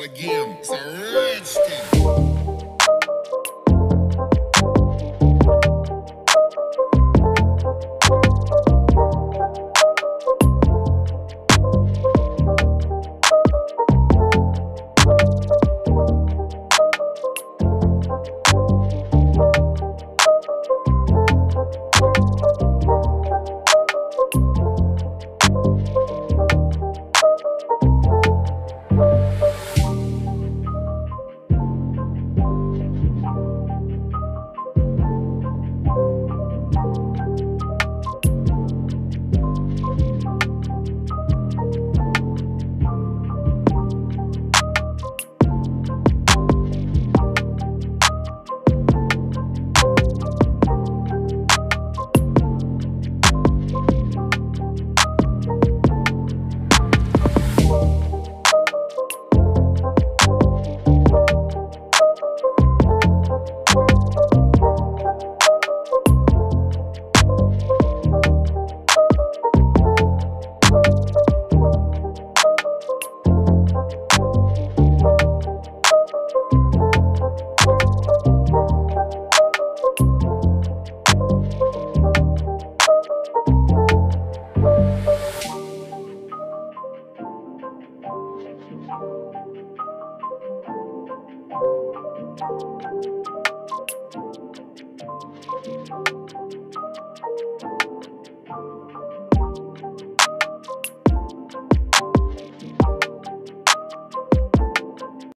again. It's a rich thing.